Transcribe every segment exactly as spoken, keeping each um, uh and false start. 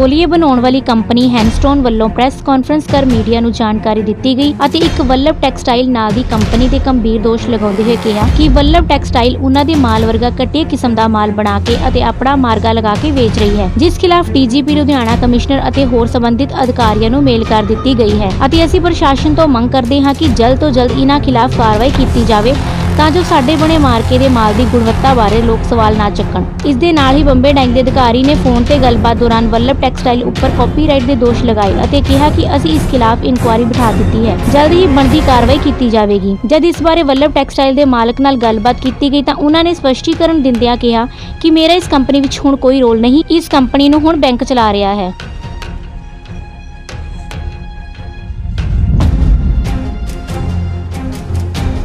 तौलिए बनाने वाली कंपनी हैंसटोन वालों प्रेस कॉन्फ्रेंस कर मीडिया नूं जानकारी दित्ती गई अते एक वल्लभ टैक्सटाइल नां दी कंपनी दे गंभीर दोष लगाउंदे होए कहा कि वल्लभ टैक्सटाइल उन्हां दे माल वर्गा घटिया किस्म दा माल बना के अते अपना मार्गा लगा के बेच रही है, जिस खिलाफ D G P Ludhiana commissioner अते होर संबंधित अधिकारियों नूं मेल कर दित्ती गई है अते असीं प्रशासन तों मंग करदे हां कि जल्द तों जल्द इन्हां खिलाफ कार्रवाई कीती जावे तां जो साडे बने मार्के दे माल दी गुणवत्ता बारे लोग सवाल ना चुकण। इस दे नाल ही बंबे डाइंग दे अधिकारी ने फोन ते गलबात दौरान वल्लभ टैक्सटाइल उपर कॉपीराइट दे दोष लगाए अते कहा कि असीं इस खिलाफ इंक्वायरी बिठा दित्ती है, जल्द ही बनदी कार्रवाई कीती जावेगी। जद इस बारे वल्लभ टैक्सटाइल दे मालक नाल गलबात कीती गई तां उन्हां ने स्पष्टीकरण दिंदियां कहा कि मेरा इस कंपनी विच हुण कोई रोल नहीं, इस कंपनी नूं हुण बैंक चला रहा है।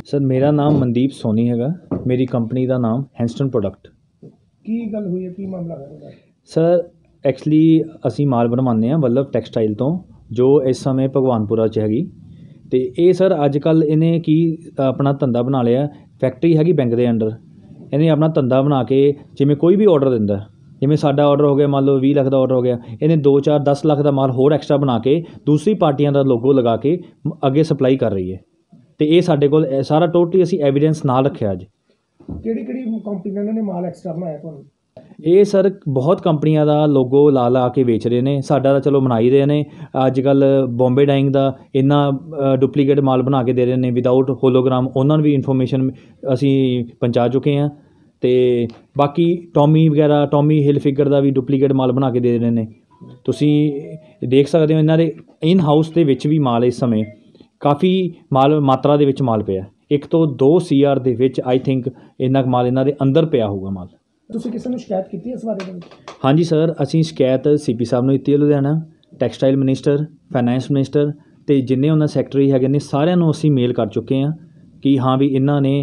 सर मेरा नाम मनदीप सोनी हैगा, मेरी कंपनी का नाम हैंसटन प्रोडक्ट। की गल हुई है की मामला है सर? एक्चुअली असी माल बनवाने हैं वल्लभ टैक्सटाइल तो जो इस समय भगवानपुरा च हैगी ते ये सर अजकल इन्हें की अपना धंधा बना लिया, फैक्ट्री हैगी बैंक के अंडर, इन्हें अपना धंधा बना के जिमें कोई भी ऑर्डर दिंदा जिमें साडा ऑर्डर हो गया मान लो बीस लाख का ऑर्डर हो गया, इन्हें दो चार दस लाख का माल होर एक्स्ट्रा बना के दूसरी पार्टियां का लोगो लगा के अगे सप्लाई कर रही है। तो ये साढ़े को सारा टोटली असी एविडेंस ना रखे। अज कि कंपनियों ने माल एक्सट्रा बनाया ये सर बहुत कंपनियों का लोगो ला ला के बेच रहे हैं, साढ़ा तो चलो मना ही रहे हैं। अजकल बॉम्बे डाइंग का इन्ना डुप्लीकेट माल बना के दे रहे हैं विदाउट होलोग्राम, उन्होंने भी इन्फॉर्मेशन असी पहुँचा चुके हैं। तो बाकी टॉमी वगैरह टॉमी हिलफिगर का भी डुप्लीकेट माल बना के दे रहे हैं, तुसी देख सकते हो इन्होंने इन हाउस के विच भी माल इस समय काफ़ी माल मात्रा दे विच माल पिया, एक तो दो C are they which I think इन्ना माल इन्हां दे अंदर पिया होगा माल। तुसीं किसे नूं शिकायत कीती इस बारे में? हाँ जी सर, असीं शिकायत सी पी साहब नूं कीती है, Ludhiana textile minister, finance minister ते जिन्ने उन्हां सैकटरी हैगे ने सारिआं नूं असीं मेल कर चुके हैं कि हाँ भी इन्हां ने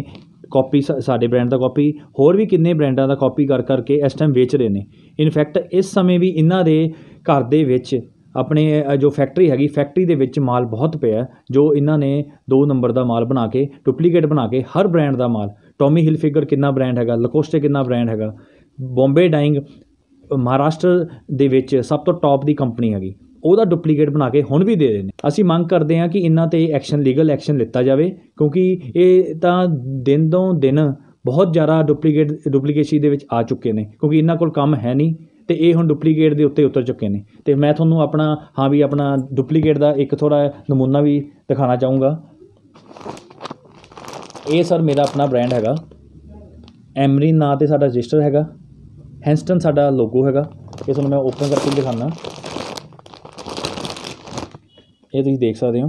कॉपी साडे ब्रांड का कॉपी होर भी किन्ने ब्रांडा का कॉपी कर करके इस टाइम बेच रहे ने। इनफैक्ट इस समय भी इन्हां दे घर दे विच अपने जो फैक्ट्री हैगी फैक्ट्री दे विच माल बहुत पिया जो इन्हां ने दो नंबर का माल बना के डुप्लीकेट बना के हर ब्रांड का माल, टॉमी हिलफिगर कितना ब्रांड हैगा, लकोस्टे कितना ब्रांड हैगा, बॉम्बे डाइंग महाराष्ट्र दे विच सब तो टॉप दी कंपनी हैगी ਉਹਦਾ ਡੁਪਲੀਕੇਟ ਬਣਾ ਕੇ ਹੁਣ ਵੀ ਦੇ ਰਹੇ ਨੇ। ਅਸੀਂ ਮੰਗ ਕਰਦੇ ਹਾਂ ਕਿ ਇਹਨਾਂ ਤੇ ਐਕਸ਼ਨ ਲੀਗਲ ਐਕਸ਼ਨ ਲਿੱਤਾ ਜਾਵੇ ਕਿਉਂਕਿ ਇਹ ਤਾਂ ਦਿਨ ਤੋਂ ਦਿਨ ਬਹੁਤ ਜ਼ਿਆਦਾ ਡੁਪਲੀਕੇਟ ਡੁਪਲੀਕੇਸੀ ਦੇ ਵਿੱਚ ਆ ਚੁੱਕੇ ਨੇ ਕਿਉਂਕਿ ਇਹਨਾਂ ਕੋਲ ਕੰਮ ਹੈ ਨਹੀਂ ਤੇ ਇਹ ਹੁਣ ਡੁਪਲੀਕੇਟ ਦੇ ਉੱਤੇ ਉਤਰ ਚੁੱਕੇ ਨੇ। ਤੇ ਮੈਂ ਤੁਹਾਨੂੰ ਆਪਣਾ ਹਾਂ ਵੀ ਆਪਣਾ ਡੁਪਲੀਕੇਟ ਦਾ ਇੱਕ ਥੋੜਾ ਨਮੂਨਾ ਵੀ ਦਿਖਾਉਣਾ ਚਾਹੂੰਗਾ। ਇਹ ਸਰ ਮੇਰਾ ਆਪਣਾ ਬ੍ਰਾਂਡ ਹੈਗਾ, ਐਮਰੀਨ ਨਾਂ ਤੇ ਸਾਡਾ ਰਜਿਸਟਰ ਹੈਗਾ, ਹੈਂਸਟਨ ਸਾਡਾ ਲੋਗੋ ਹੈਗਾ। ਇਹ ਤੁਹਾਨੂੰ ਮੈਂ ਓਪਨ ਕਰਕੇ ਦਿਖਾਉਣਾ, ये तुम देख सकते हो,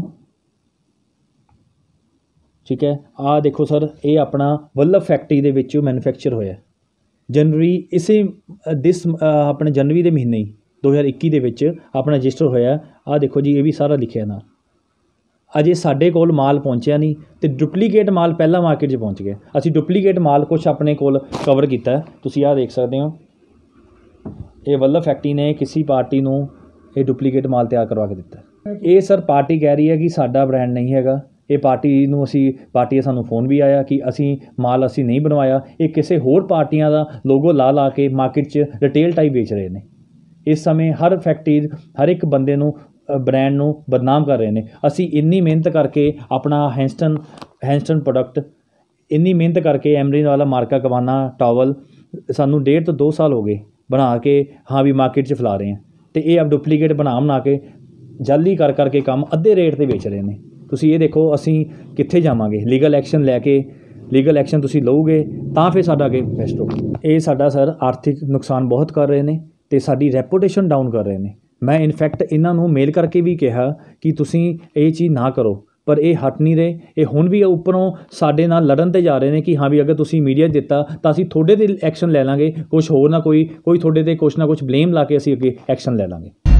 ठीक है। आ देखो सर ये अपना वल्लभ फैक्ट्री दे विच मैनुफैक्चर होया जनवरी इसे दिस अपने जनवरी के महीने ही दो हज़ार इक्की दे विच अपना रजिस्टर होया। आ देखो जी ये भी सारा लिखिया ना, अजे साढ़े कोल माल पहुँचया नहीं तो डुप्लीकेट माल पहला मार्केट च पहुँच गया। असी डुप्लीकेट माल कुछ अपने कोल कवर किया, तुसीं आ देख सकते हो ये वल्लभ फैक्ट्री ने किसी पार्टी नूं ये डुप्लीकेट माल तैयार करवा के दिता। ये सर पार्टी कह रही है कि साडा ब्रांड नहीं हैगा, ये पार्टी नूं असी पार्टी सानूं फोन भी आया कि असी माल असी नहीं बनवाया, ये किसी होर पार्टियां दा लोगो ला ला के मार्केट च रिटेल टाइप बेच रहे हैं। इस समय हर फैक्ट्री हर एक बंदे नूं ब्रांड नूं बदनाम कर रहे हैं। असी इन्नी मेहनत करके अपना हैंसटन हैंसटन प्रोडक्ट इन्नी मेहनत करके एमरीन वाला मार्का कवाना टॉवल सानूं डेढ़ तो दो साल हो गए बना के हाँ भी मार्केट च फैला रहे हैं तो ये आप डुप्लीकेट बना बना के जाली कर करके काम अद्धे रेट पर बेच रहे हैं। तुसीं ये देखो असी कित्थे जावांगे, लीगल एक्शन लैके लीगल एक्शन तुसीं लोगे तो फिर साडा अगे बेस्ट होगा। ये साडा सर आर्थिक नुकसान बहुत कर रहे हैं तो साडी रैपूटेशन डाउन कर रहे हैं। मैं इनफैक्ट इन्हां नूं मेल करके भी कहा कि तुसीं ये चीज़ ना करो पर ये हट नहीं रहे, ये हुण भी उपरों साडे नाल लड़न ते जा रहे हैं कि हाँ भी अगर तुसीं मीडिया दिता तो असीं तुहाडे ते एक्शन लै लांगे, कुछ होर ना कोई कोई तुहाडे ते कुछ ना कुछ ब्लेम ला के असीं अगे एक्शन लै लांगे।